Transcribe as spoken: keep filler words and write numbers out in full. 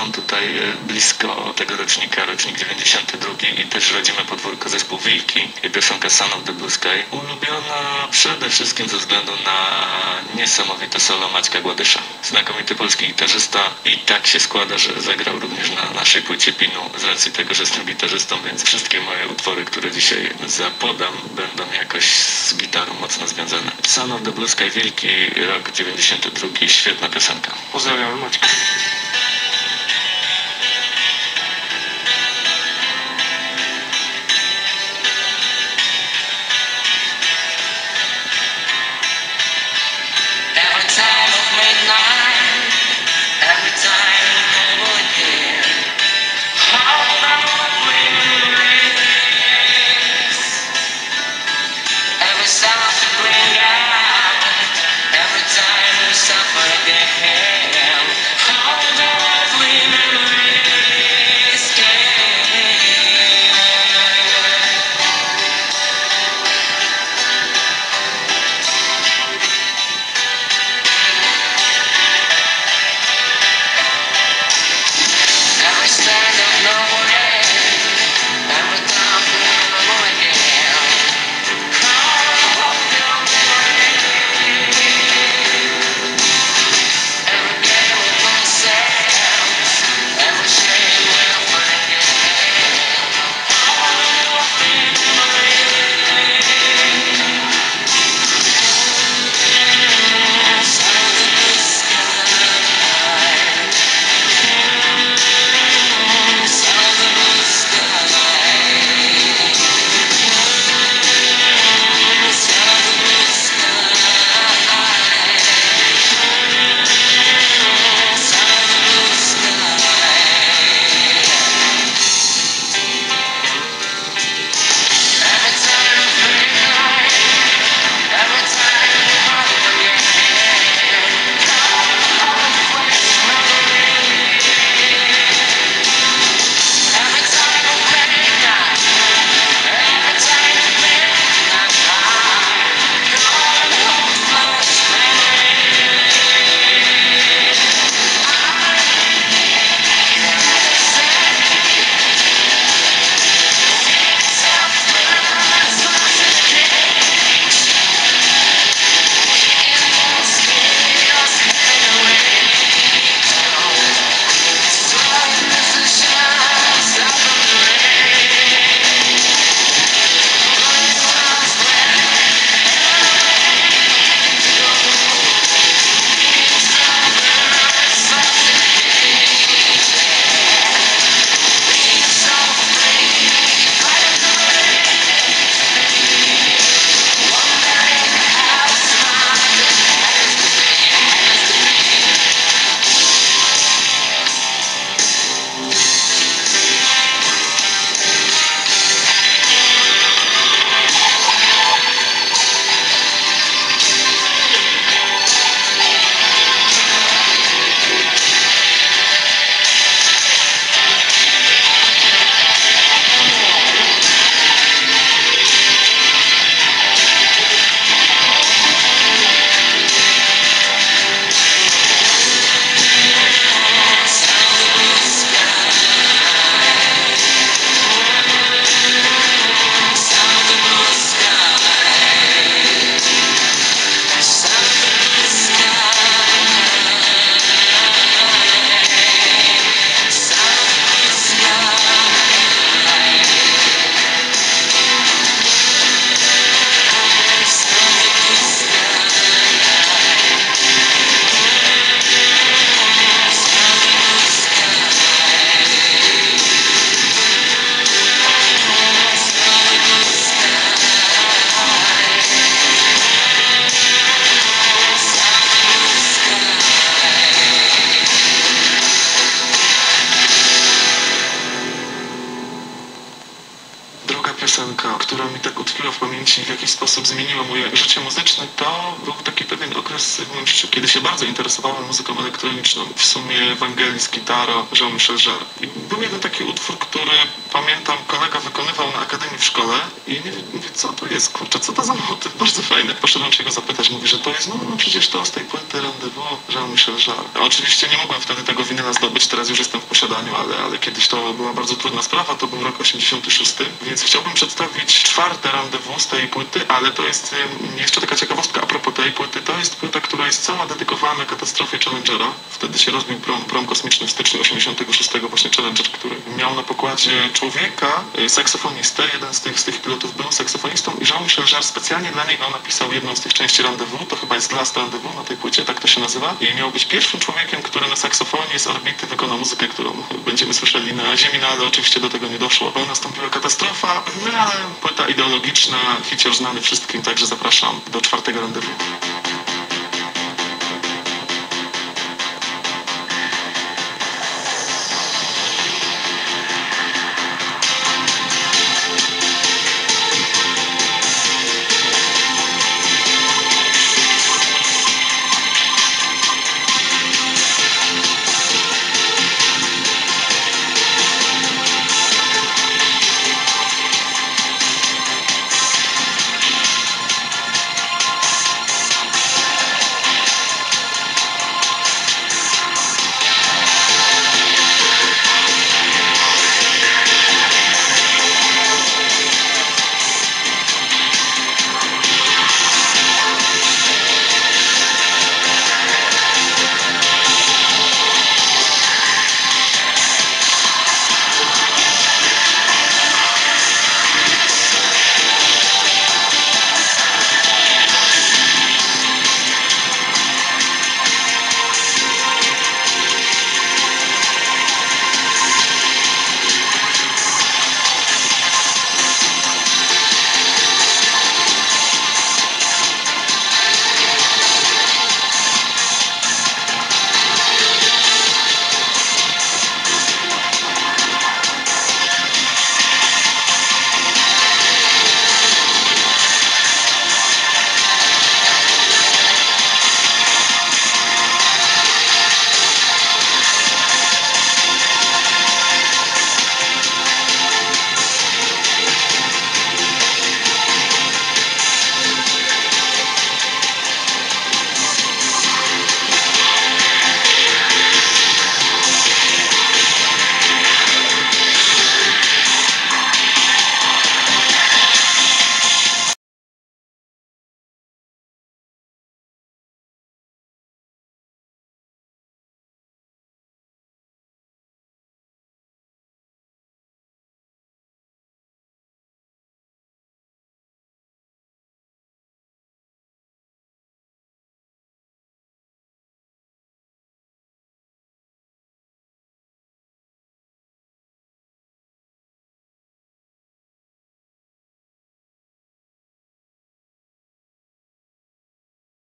mam tutaj blisko tego rocznika, rocznik dziewięćdziesiąty drugi i też rodzime podwórko zespół Wilki i piosenka Son of the Blues. Ulubiona przede wszystkim ze względu na niesamowite solo Maćka Gładysza. Znakomity polski gitarzysta i tak się składa, że zagrał również na naszej płycie Pinu z racji tego, że jestem gitarzystą, więc wszystkie moje utwory, które dzisiaj zapodam, będą jakoś z gitarą mocno związane. Son of the Blues, Wilki, rok dziewięćdziesiąty drugi, świetna piosenka. Pozdrawiam Maćka. utkwiło w pamięci i w jakiś sposób zmieniło moje życie muzyczne, to był taki pewien okres w moim życiu, kiedy się bardzo interesowałem muzyką elektroniczną, w sumie Ewangelii z gitarą Jean-Michel Jarre. I był jeden taki utwór, który pamiętam kolega wykonywał na akademii w szkole i nie wiem, mówię, co to jest, kurczę, co to za motyw, bardzo fajne. Poszedłem się go zapytać, mówi, że to jest, no, no przecież to z tej płyty Rendezvous Jean-Michel Jarre. Oczywiście nie mogłem wtedy tego winyla zdobyć, teraz już jestem w posiadaniu, ale, ale kiedyś to była bardzo trudna sprawa, to był rok osiemdziesiąty szósty, więc chciałbym przedstawić czwarte Rendezvous z tej płyty, ale to jest jeszcze taka ciekawostka a propos tej płyty, to jest płyta, która jest cała dedykowana katastrofie Challengera. Wtedy się rozbił prom, prom kosmiczny w styczniu osiemdziesiątego szóstego, właśnie Challenger, który miał na pokładzie człowieka, saksofonistę, jeden z tych, z tych pilotów był saksofonistą i Jean-Michel Jarre specjalnie dla niego napisał jedną z tych części Rendezvous, to chyba jest Last Rendezvous na tej płycie, tak to się nazywa, i miał być pierwszym człowiekiem, który na saksofonie z orbity wykona muzykę, którą będziemy słyszeli na Ziemi, no ale oczywiście do tego nie doszło, bo nastąpiła katastrofa, no ale płyta ideologiczna, hicior znany wszystkim, także zapraszam do czwartego Rendezvous.